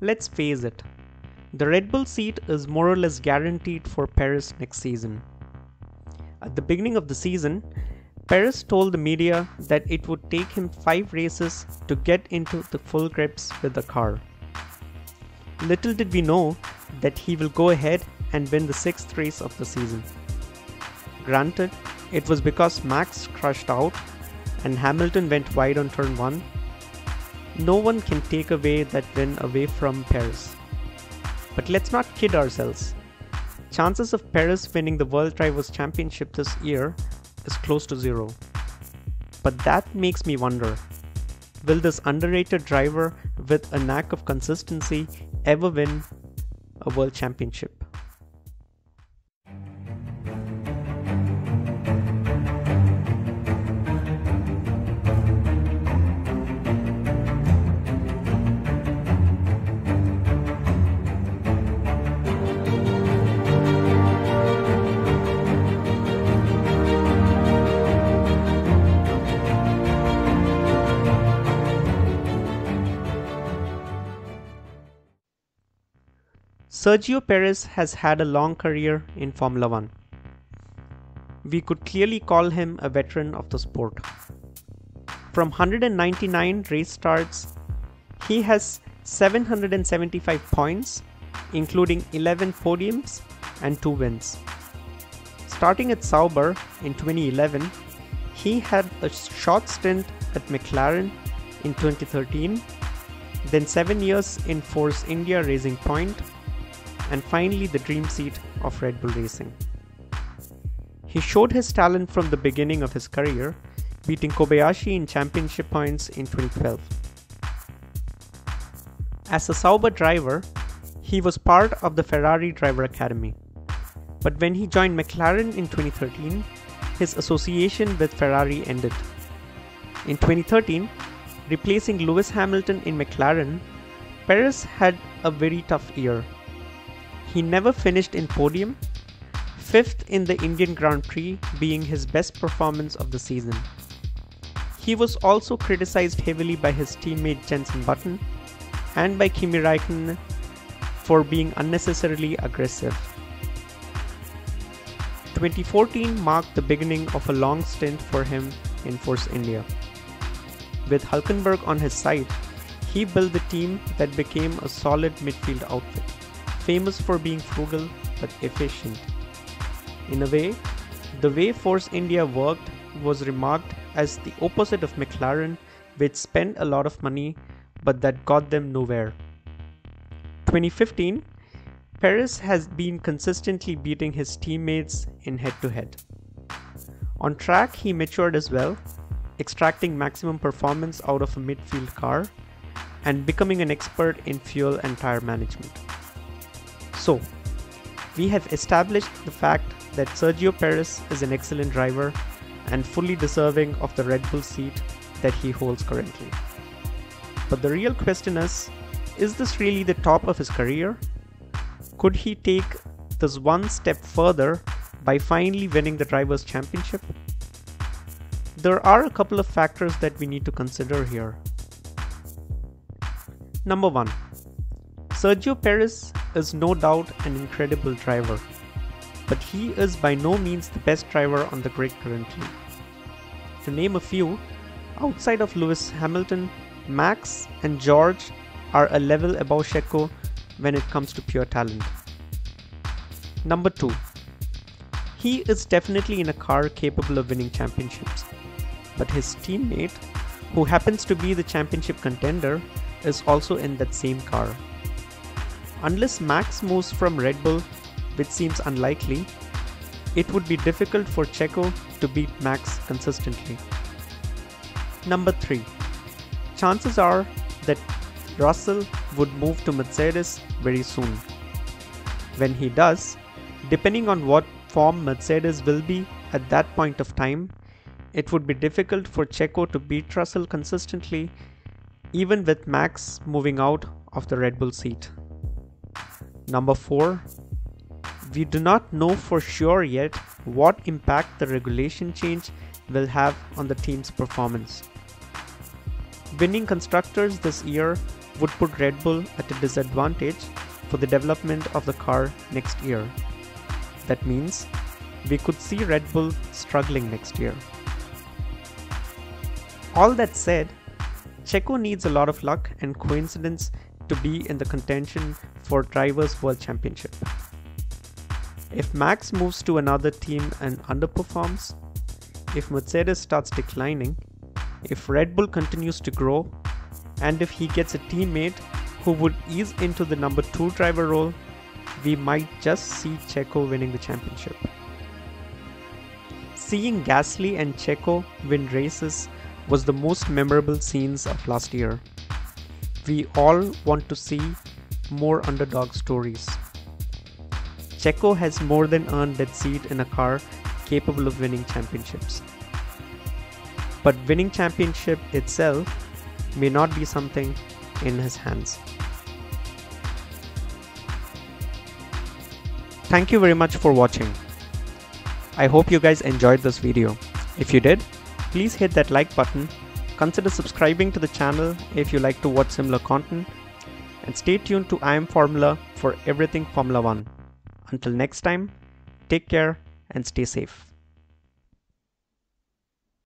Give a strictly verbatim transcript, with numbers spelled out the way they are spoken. Let's face it, the Red Bull seat is more or less guaranteed for Perez next season. At the beginning of the season, Perez told the media that it would take him five races to get into the full grips with the car. Little did we know that he will go ahead and win the sixth race of the season. Granted, it was because Max crashed out and Hamilton went wide on turn one. No one can take away that win away from Perez. But let's not kid ourselves. Chances of Perez winning the World Drivers' Championship this year is close to zero. But that makes me wonder, will this underrated driver with a knack of consistency ever win a World Championship? Sergio Perez has had a long career in Formula One. We could clearly call him a veteran of the sport. From one hundred ninety-nine race starts, he has seven hundred seventy-five points, including eleven podiums and two wins. Starting at Sauber in twenty eleven, he had a short stint at McLaren in twenty thirteen, then seven years in Force India Racing Point, and finally the dream seat of Red Bull Racing. He showed his talent from the beginning of his career, beating Kobayashi in championship points in twenty twelve. As a Sauber driver, he was part of the Ferrari Driver Academy. But when he joined McLaren in twenty thirteen, his association with Ferrari ended. In twenty thirteen, replacing Lewis Hamilton in McLaren, Perez had a very tough year. He never finished in podium, fifth in the Indian Grand Prix being his best performance of the season. He was also criticized heavily by his teammate Jenson Button and by Kimi Raikkonen for being unnecessarily aggressive. twenty fourteen marked the beginning of a long stint for him in Force India. With Hulkenberg on his side, he built the team that became a solid midfield outfit, famous for being frugal but efficient. In a way, the way Force India worked was remarked as the opposite of McLaren, which spent a lot of money but that got them nowhere. twenty fifteen, Perez has been consistently beating his teammates in head-to-head. On track, he matured as well, extracting maximum performance out of a midfield car and becoming an expert in fuel and tire management. So, we have established the fact that Sergio Perez is an excellent driver and fully deserving of the Red Bull seat that he holds currently. But the real question is, is this really the top of his career? Could he take this one step further by finally winning the Drivers' Championship? There are a couple of factors that we need to consider here. Number one, Sergio Perez is no doubt an incredible driver, but he is by no means the best driver on the grid currently. To name a few, outside of Lewis Hamilton, Max and George are a level above Checo when it comes to pure talent. Number two, he is definitely in a car capable of winning championships, but his teammate, who happens to be the championship contender, is also in that same car. Unless Max moves from Red Bull, which seems unlikely, it would be difficult for Checo to beat Max consistently. Number three. Chances are that Russell would move to Mercedes very soon. When he does, depending on what form Mercedes will be at that point of time, it would be difficult for Checo to beat Russell consistently, even with Max moving out of the Red Bull seat. Number four, we do not know for sure yet what impact the regulation change will have on the team's performance. Winning constructors this year would put Red Bull at a disadvantage for the development of the car next year. That means we could see Red Bull struggling next year. All that said, Checo needs a lot of luck and coincidence to be in the contention for Drivers' World Championship. If Max moves to another team and underperforms, if Mercedes starts declining, if Red Bull continues to grow, and if he gets a teammate who would ease into the number two driver role, we might just see Checo winning the championship. Seeing Gasly and Checo win races was the most memorable scenes of last year. We all want to see more underdog stories. Checo has more than earned that seat in a car capable of winning championships. But winning championship itself may not be something in his hands. Thank you very much for watching. I hope you guys enjoyed this video. If you did, please hit that like button, consider subscribing to the channel if you like to watch similar content, and stay tuned to IamFormula for everything Formula One. Until next time, take care and stay safe.